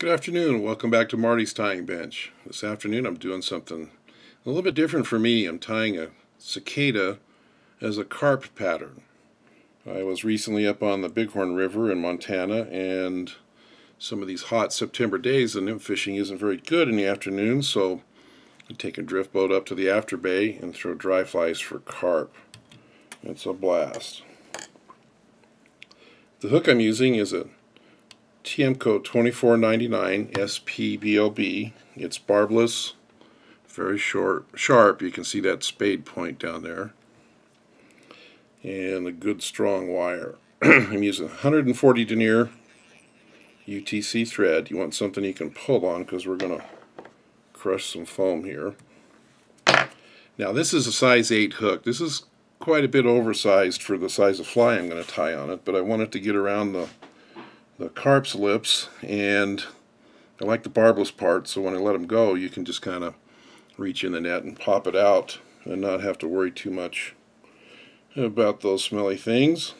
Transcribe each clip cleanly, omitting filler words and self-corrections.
Good afternoon, welcome back to Marty's Tying Bench. This afternoon I'm doing something a little bit different for me. I'm tying a cicada as a carp pattern. I was recently up on the Bighorn River in Montana, and some of these hot September days the nymph fishing isn't very good in the afternoon, so I take a drift boat up to the after bay and throw dry flies for carp. It's a blast. The hook I'm using is a TMCO 2499SP-BLB. It's barbless, very short, sharp. You can see that spade point down there. And a good strong wire. I'm using 140 denier UTC thread. You want something you can pull on because we're going to crush some foam here. Now this is a size 8 hook. This is quite a bit oversized for the size of fly I'm going to tie on it, but I want it to get around the carp's lips, and I like the barbless part, so when I let them go you can just kind of reach in the net and pop it out and not have to worry too much about those smelly things,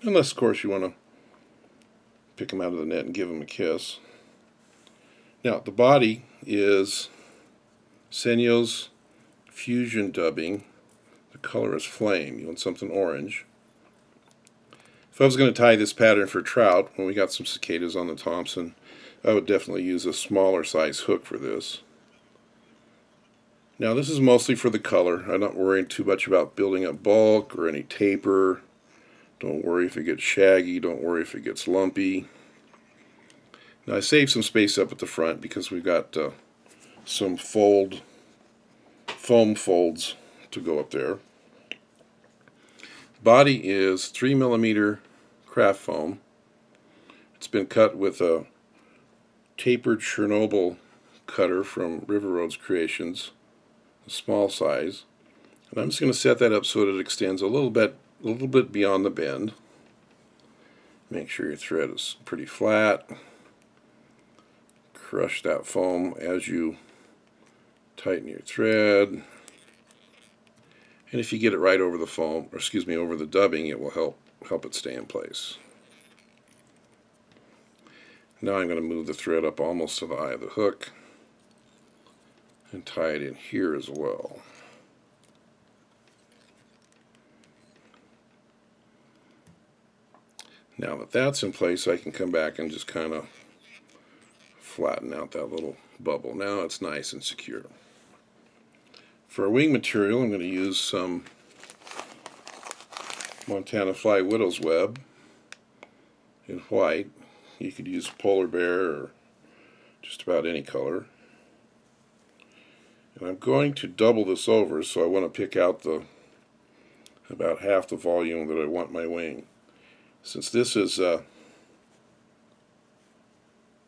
unless of course you want to pick them out of the net and give them a kiss. Now the body is Senyo's Fusion Dubbing. The color is flame. You want something orange. If I was going to tie this pattern for trout, when we got some cicadas on the Thompson, I would definitely use a smaller size hook for this. Now this is mostly for the color. I'm not worrying too much about building up bulk or any taper. Don't worry if it gets shaggy. Don't worry if it gets lumpy. Now I saved some space up at the front because we've got some foam folds to go up there. Body is 3mm craft foam. It's been cut with a tapered Chernobyl cutter from River Roads Creations, a small size. And I'm just going to set that up so that it extends a little bit beyond the bend. Make sure your thread is pretty flat. Crush that foam as you tighten your thread. And if you get it right over the foam, or excuse me, over the dubbing, it will help it stay in place. Now I'm going to move the thread up almost to the eye of the hook and tie it in here as well. Now that that's in place, I can come back and just kind of flatten out that little bubble. Now it's nice and secure. For a wing material, I'm going to use some Montana Fly Widow's Web in white. You could use polar bear or just about any color. And I'm going to double this over, so I want to pick out about half the volume that I want my wing. Since this is a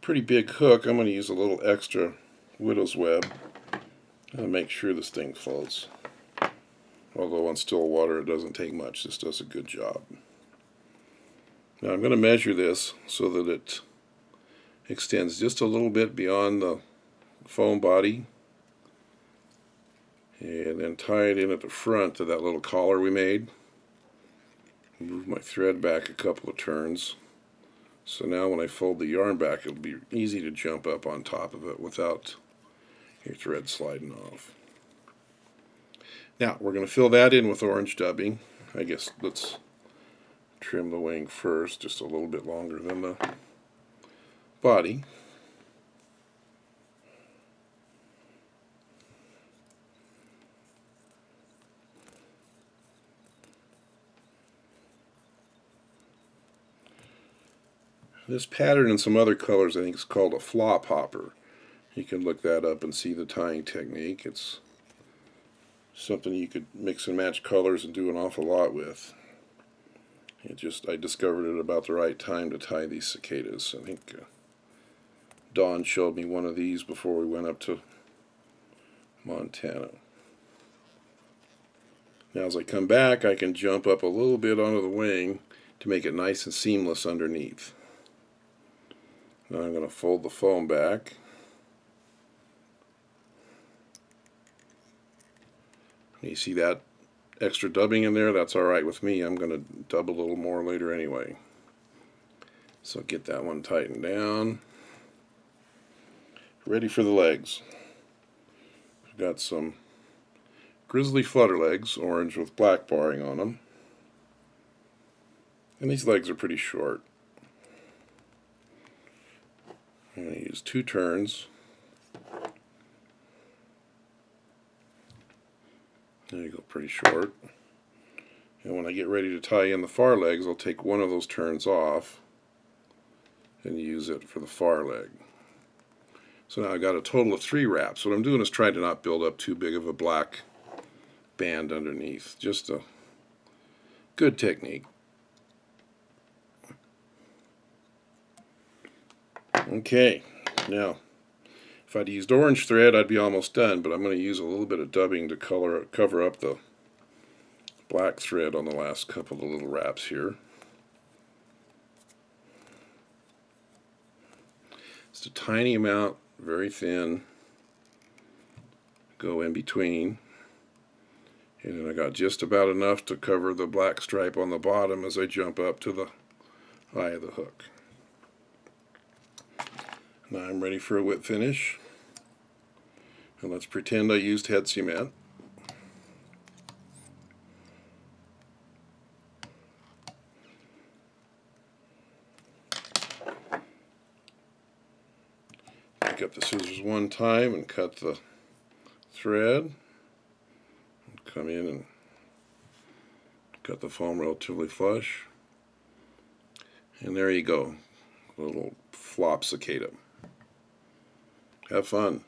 pretty big hook, I'm going to use a little extra Widow's Web. I'll make sure this thing floats. Although on still water it doesn't take much. This does a good job. Now I'm going to measure this so that it extends just a little bit beyond the foam body, and then tie it in at the front to that little collar we made. Move my thread back a couple of turns. So now when I fold the yarn back, it'll be easy to jump up on top of it without your thread sliding off. Now we're going to fill that in with orange dubbing. I guess let's trim the wing first, just a little bit longer than the body. This pattern in some other colors I think is called a flop hopper. You can look that up and see the tying technique. It's something you could mix and match colors and do an awful lot with. I discovered it about the right time to tie these cicadas. I think Dawn showed me one of these before we went up to Montana. Now as I come back, I can jump up a little bit onto the wing to make it nice and seamless underneath. Now I'm going to fold the foam back. You see that extra dubbing in there? That's alright with me. I'm going to dub a little more later anyway. So get that one tightened down. ready for the legs. We've got some Grizzly Flutter Legs, orange with black barring on them. And these legs are pretty short. I'm going to use two turns. There you go, pretty short. And when I get ready to tie in the far legs, I'll take one of those turns off and use it for the far leg. So now I've got a total of three wraps. What I'm doing is trying to not build up too big of a black band underneath. Just a good technique. Okay, now if I'd used orange thread I'd be almost done, but I'm going to use a little bit of dubbing to cover up the black thread on the last couple of little wraps here. Just a tiny amount, very thin, go in between, and then I got just about enough to cover the black stripe on the bottom as I jump up to the eye of the hook. Now I'm ready for a whip finish, and let's pretend I used head cement. Pick up the scissors one time and cut the thread, and come in and cut the foam relatively flush, and there you go, a little flop cicada. Have fun.